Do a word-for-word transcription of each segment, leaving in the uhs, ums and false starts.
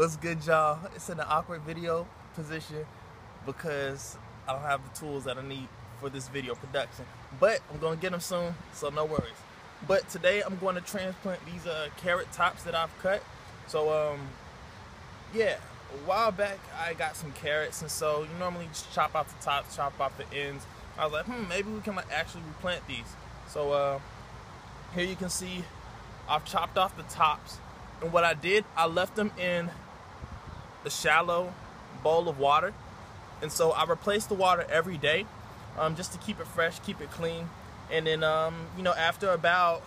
What's good, y'all? It's in an awkward video position because I don't have the tools that I need for this video production, but I'm gonna get them soon, so no worries. But today I'm going to transplant these uh, carrot tops that I've cut. So um, yeah, a while back I got some carrots, and so you normally just chop off the tops, chop off the ends. I was like, hmm, maybe we can like actually replant these. So uh, here you can see I've chopped off the tops, and what I did, I left them in a shallow bowl of water, and so I replace the water every day um, just to keep it fresh, keep it clean. And then, um, you know, after about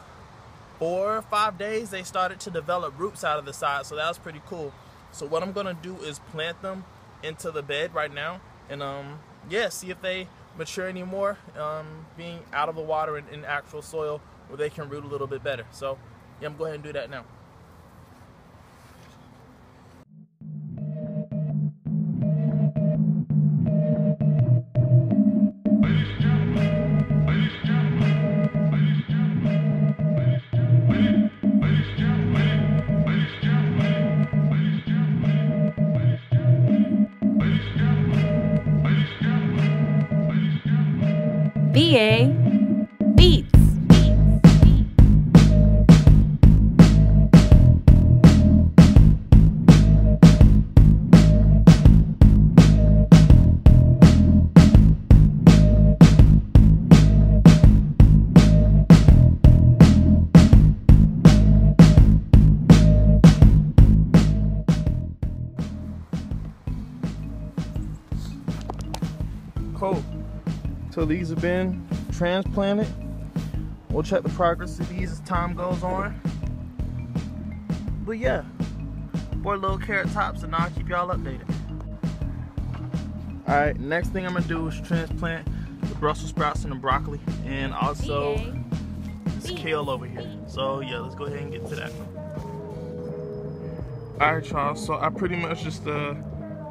four or five days, they started to develop roots out of the side, so that was pretty cool. So what I'm gonna do is plant them into the bed right now, and um, yeah, see if they mature anymore, um, being out of the water and in actual soil where they can root a little bit better. So yeah, I'm going ahead and do that now. B A Cool. So these have been transplanted. We'll check the progress of these as time goes on. But yeah, boy, little carrot tops, and I'll keep y'all updated. All right, next thing I'm gonna do is transplant the Brussels sprouts and the broccoli, and also this kale over here. So yeah, let's go ahead and get to that. All right, y'all. So I pretty much just uh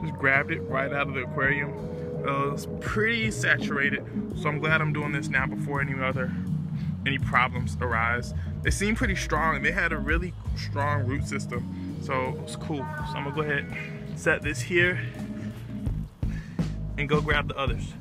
just grabbed it right out of the aquarium. Uh, it's pretty saturated, so I'm glad I'm doing this now before any other any problems arise. They seem pretty strong, and they had a really strong root system, so it's cool. So I'm gonna go ahead and set this here and go grab the others.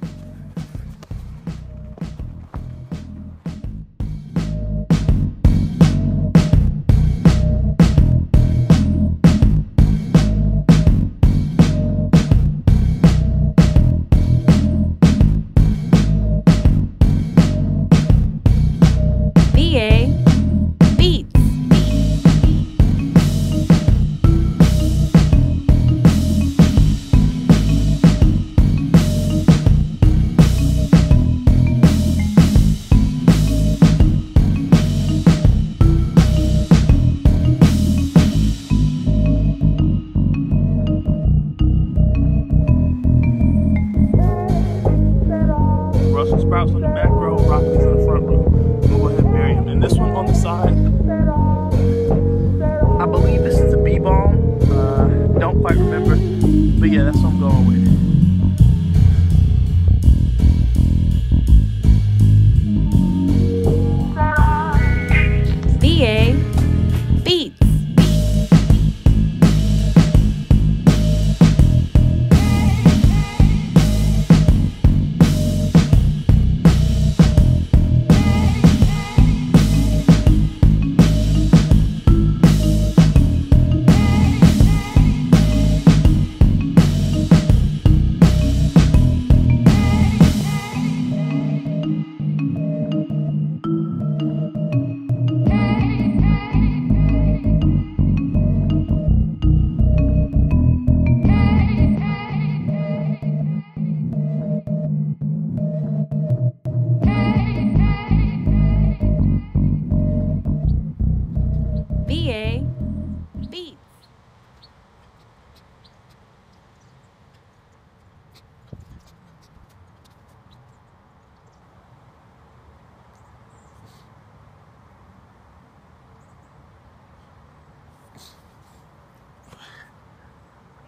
Sprouts on the back row, broccoli's in the front row. We'll go ahead and bury them. And this one on the side, I believe this is a B-bone. Uh, don't quite remember, but yeah, that's what I'm going with.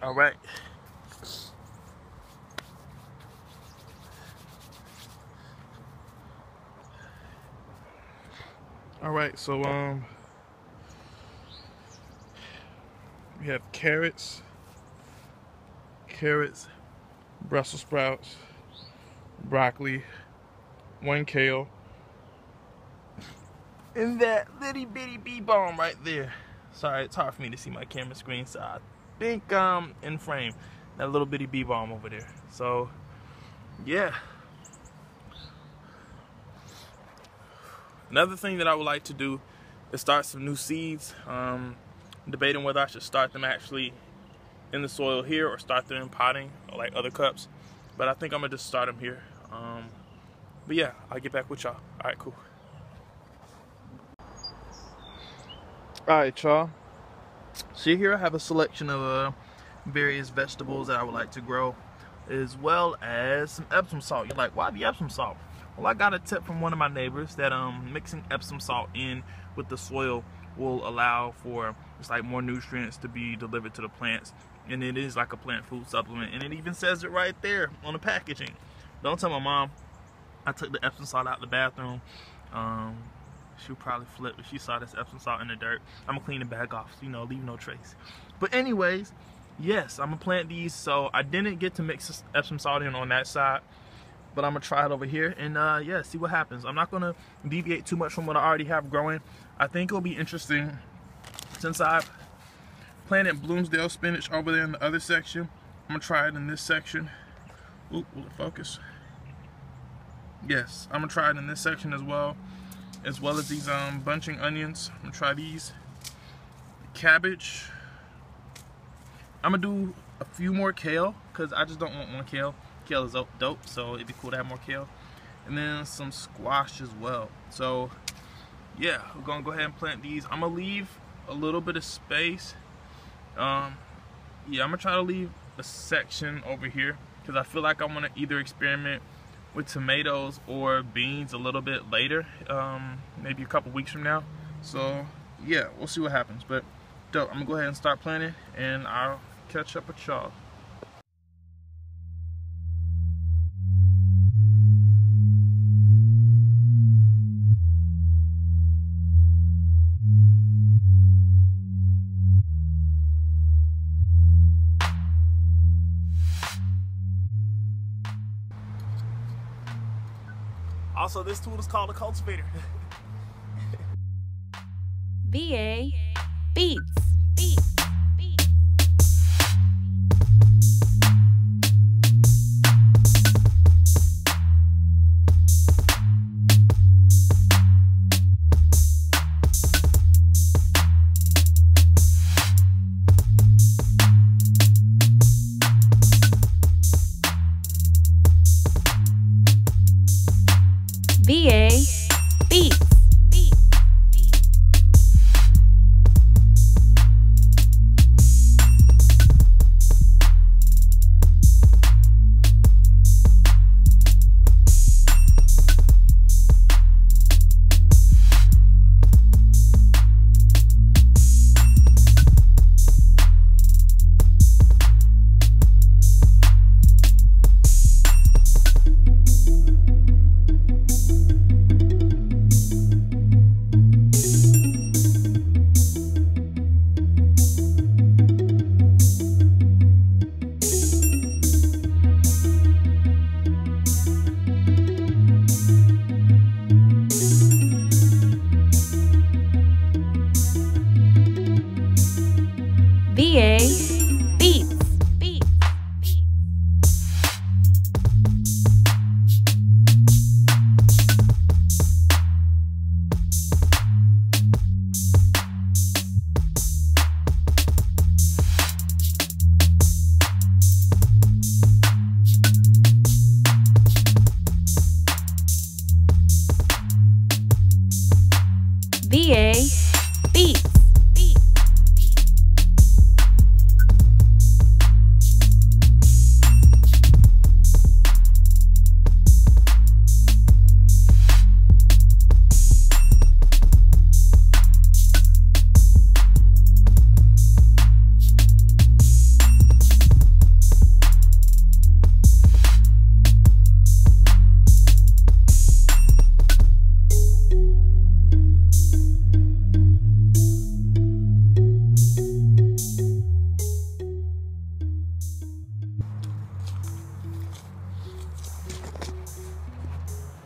All right. All right, so um We have carrots, carrots, Brussels sprouts, broccoli, one kale, and that little bitty bee bomb right there. Sorry, it's hard for me to see my camera screen, so I think um in frame. That little bitty bee bomb over there. So yeah. Another thing that I would like to do is start some new seeds. Um, debating whether I should start them actually in the soil here or start them in potting or like other cups. But I think I'm going to just start them here. Um, but yeah, I'll get back with y'all. All right, cool. All right, y'all. So here I have a selection of uh, various vegetables that I would like to grow, as well as some Epsom salt. You're like, why the Epsom salt? Well, I got a tip from one of my neighbors that um, mixing Epsom salt in with the soil will allow for just like more nutrients to be delivered to the plants, and it is like a plant food supplement, and it even says it right there on the packaging. Don't tell my mom I took the Epsom salt out of the bathroom. Um, she'll probably flip if she saw this Epsom salt in the dirt. I'm gonna clean the bag off, so, you know, leave no trace. But anyways, yes, I'm gonna plant these. So I didn't get to mix Epsom salt in on that side, but I'm gonna try it over here and uh, yeah, see what happens. I'm not gonna deviate too much from what I already have growing. I think it'll be interesting since I've planted Bloomsdale spinach over there in the other section. I'm gonna try it in this section. Oop, will it focus? Yes, I'm gonna try it in this section as well, as well as these um, bunching onions. I'm gonna try these. Cabbage. I'm gonna do a few more kale because I just don't want one kale. Kale is dope, so it'd be cool to have more kale, and then some squash as well. So yeah, we're gonna go ahead and plant these. I'm gonna leave a little bit of space. Um yeah, I'm gonna try to leave a section over here because I feel like I want to either experiment with tomatoes or beans a little bit later, um maybe a couple weeks from now. So yeah, we'll see what happens, but dope. I'm gonna go ahead and start planting and I'll catch up with y'all. Also, this tool is called a cultivator. B A Beats. Beats. Beats. B A Beats.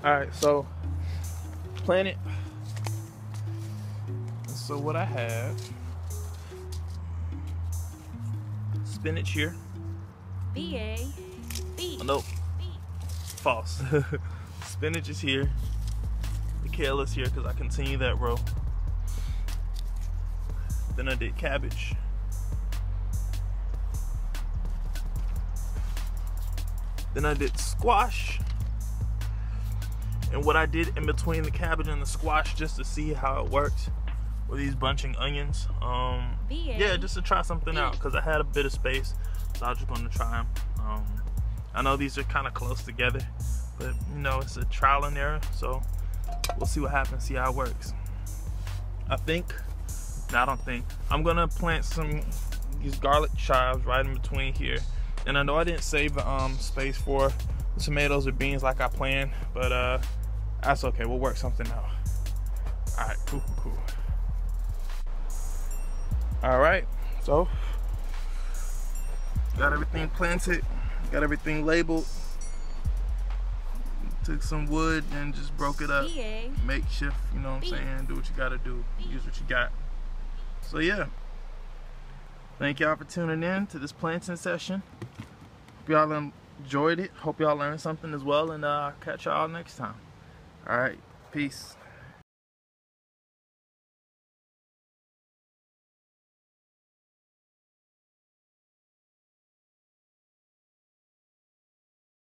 Alright, so plant it. So what I have, spinach here. B A. B. Oh, nope. B. False. Spinach is here. The kale is here because I continue that row. Then I did cabbage. Then I did squash. And what I did in between the cabbage and the squash, just to see how it worked, were these bunching onions. Um, yeah, just to try something out because I had a bit of space, so I was just going to try them. Um, I know these are kind of close together, but you know, it's a trial and error, so we'll see what happens, see how it works. I think, no, I don't think, I'm going to plant some these garlic chives right in between here. And I know I didn't save the um, space for the tomatoes or beans like I planned, but uh, that's okay. We'll work something out. All right, cool, cool, cool. All right, so got everything planted, got everything labeled. Took some wood and just broke it up. Makeshift, you know what I'm saying? Do what you gotta do, use what you got. So yeah. Thank y'all for tuning in to this planting session. Hope y'all enjoyed it. Hope y'all learned something as well, and uh, I'll catch y'all next time. All right, peace.